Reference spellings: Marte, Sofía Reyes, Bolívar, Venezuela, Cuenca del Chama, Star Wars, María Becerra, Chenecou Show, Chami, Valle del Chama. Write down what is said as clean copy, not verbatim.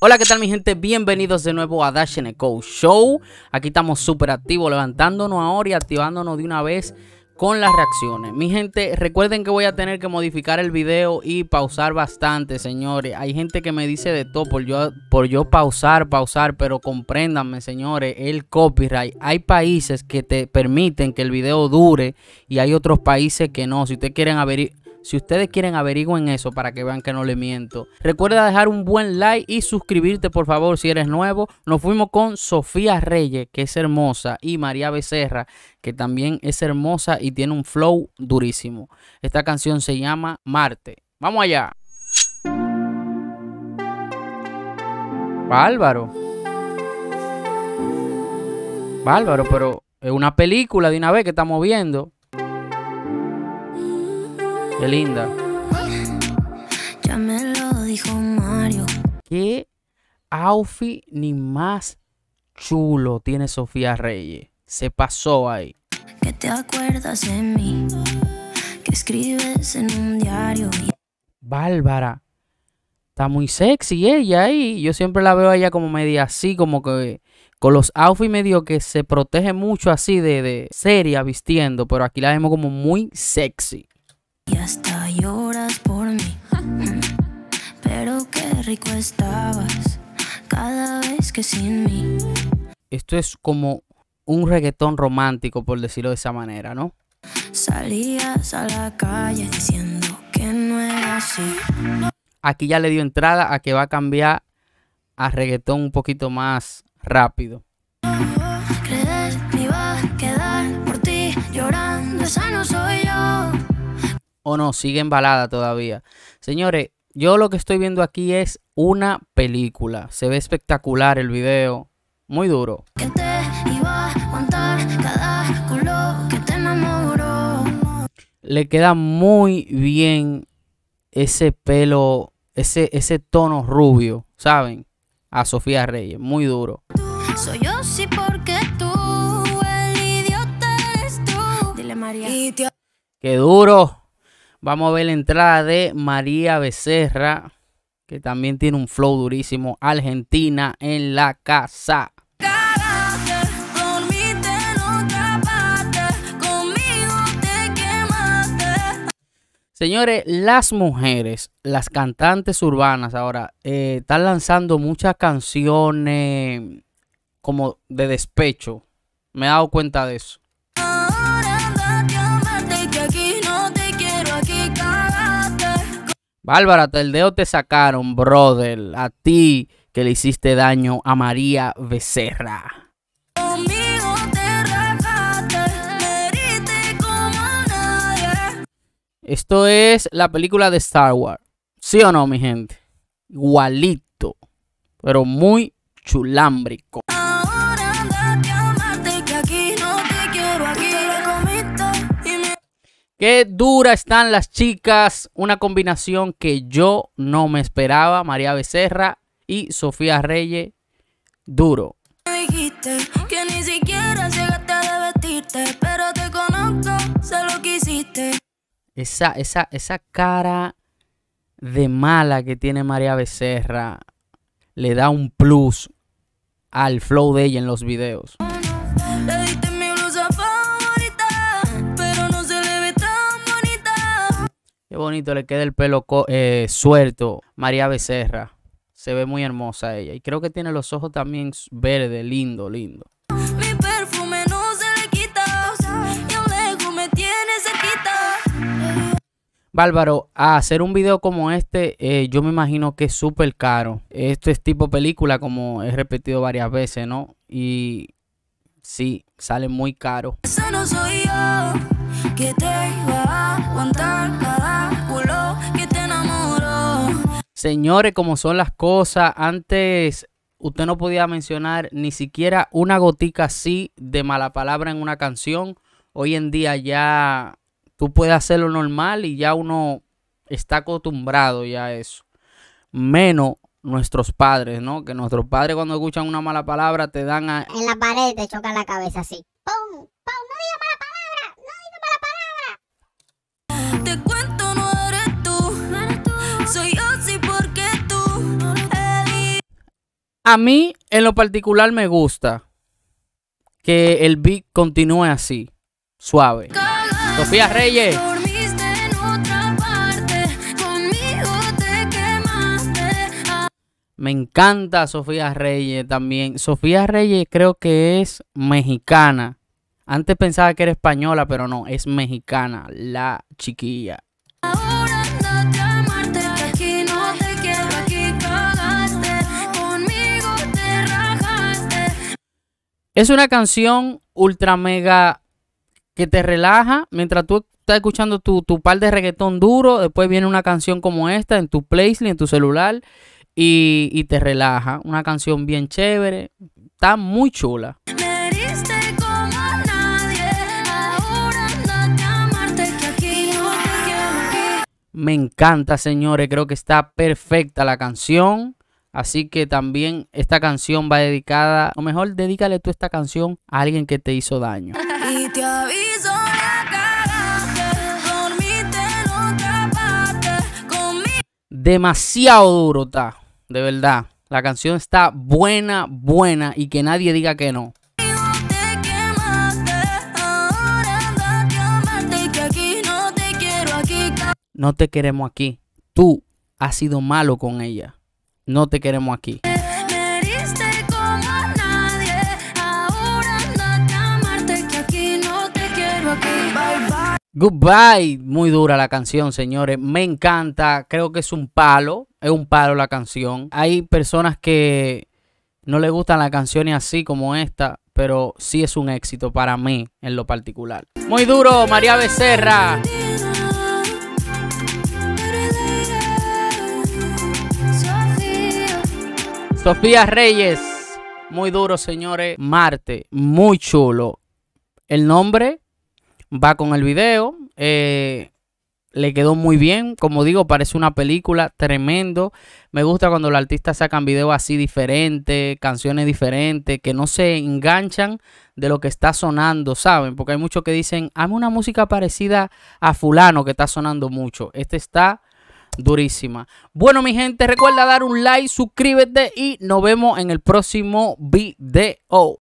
Hola, ¿qué tal mi gente? Bienvenidos de nuevo a Chenecou Show. Aquí estamos súper activos, levantándonos ahora y activándonos de una vez con las reacciones. Mi gente, recuerden que voy a tener que modificar el video y pausar bastante, señores. Hay gente que me dice de todo por yo pausar, pero compréndanme, señores, el copyright. Hay países que te permiten que el video dure y hay otros países que no. Si ustedes quieren averigüen eso para que vean que no le miento. Recuerda dejar un buen like y suscribirte por favor si eres nuevo. Nos fuimos con Sofía Reyes, que es hermosa, y María Becerra, que también es hermosa y tiene un flow durísimo. Esta canción se llama Marte. ¡Vamos allá! Bárbaro. Bárbaro, pero es una película de una vez que estamos viendo. Qué linda. Ya me lo dijo Mario. Qué outfit ni más chulo tiene Sofía Reyes. Se pasó ahí. Que te acuerdas de mí, que escribes en un diario. Bárbara. Está muy sexy ella ahí. Yo siempre la veo a ella como media así, como que con los outfits medio que se protege mucho así de seria vistiendo. Pero aquí la vemos como muy sexy. Y hasta lloras por mí, pero qué rico estabas cada vez que sin mí. Esto es como un reggaetón romántico, por decirlo de esa manera, ¿no? Salías a la calle diciendo que no era así. Aquí ya le dio entrada a que va a cambiar a reggaetón un poquito más rápido. ¿Crees me iba a quedar por ti llorando? Esa no soy yo. O no, sigue en balada todavía. Señores, yo lo que estoy viendo aquí es una película. Se ve espectacular el video. Muy duro. Que te iba a aguantar cada culo que te enamoró. Le queda muy bien ese pelo, ese tono rubio, ¿saben? A Sofía Reyes, muy duro. Soy yo sí porque tú, el idiota eres tú. Dile María. ¡Qué duro! Vamos a ver la entrada de María Becerra, que también tiene un flow durísimo. Argentina en la casa. Cárate, dormite, no escapaste, conmigo te quemaste. Señores, las mujeres, las cantantes urbanas ahora, están lanzando muchas canciones como de despecho. Me he dado cuenta de eso. Bárbara, el dedo te sacaron, brother, a ti que le hiciste daño a María Becerra. Conmigo te regaste, me heriste como nadie. Esto es la película de Star Wars, ¿sí o no, mi gente? Igualito, pero muy chulámbrico. Ahora andate a Marte, que aquí no te quiero, aquí la comiste y me... Qué dura están las chicas, una combinación que yo no me esperaba, María Becerra y Sofía Reyes, duro. Me dijiste que ni siquiera llegaste a vestirte, pero te conozco, sé lo que hiciste. Esa cara de mala que tiene María Becerra le da un plus al flow de ella en los videos. Qué bonito le queda el pelo suelto. María Becerra. Se ve muy hermosa ella. Y creo que tiene los ojos también verdes. Lindo, lindo. Mi perfume no se le quita. Y un lejos me tiene cerquita. Bárbaro, a hacer un video como este, yo me imagino que es súper caro. Esto es tipo película, como he repetido varias veces, ¿no? Y sí, sale muy caro. Esa no soy yo, que te iba a aguantar cada... Señores, como son las cosas, antes usted no podía mencionar ni siquiera una gotica así de mala palabra en una canción. Hoy en día ya tú puedes hacerlo normal y ya uno está acostumbrado ya a eso. Menos nuestros padres, ¿no? Que nuestros padres cuando escuchan una mala palabra te dan a... En la pared te chocan la cabeza así. ¡Pum! ¡Pum! ¡No digas mala palabra! ¡No digas mala palabra! Te cuento, no eres tú. Soy yo. A mí, en lo particular, me gusta que el beat continúe así, suave. Sofía Reyes. Me encanta Sofía Reyes también. Sofía Reyes creo que es mexicana. Antes pensaba que era española, pero no, es mexicana, la chiquilla. Ahora andate a Marte, que aquí no te quiero, aquí cagaste, conmigo te rajaste. Es una canción ultra mega que te relaja mientras tú estás escuchando tu par de reggaetón duro. Después viene una canción como esta en tu playlist, en tu celular. Y te relaja. Una canción bien chévere. Está muy chula. Me diste como nadie. Ahora andate a Marte, que aquí no te quiero. Me encanta, señores. Creo que está perfecta la canción. Así que también esta canción va dedicada. O mejor, dedícale tú esta canción a alguien que te hizo daño. Y te aviso. Demasiado duro está. De verdad, la canción está buena, buena, y que nadie diga que no. No te queremos aquí. Tú has sido malo con ella. No te queremos aquí. Goodbye, muy dura la canción, señores. Me encanta, creo que es un palo la canción. Hay personas que no les gustan las canciones así como esta, pero sí es un éxito para mí en lo particular. Muy duro, María Becerra. Sofía Reyes, muy duro, señores. Marte, muy chulo. El nombre va con el video, le quedó muy bien, como digo, parece una película, tremendo. Me gusta cuando los artistas sacan videos así diferentes, canciones diferentes, que no se enganchan de lo que está sonando, ¿saben? Porque hay muchos que dicen, hazme una música parecida a fulano que está sonando mucho. Este está durísima. Bueno, mi gente, recuerda dar un like, suscríbete y nos vemos en el próximo video.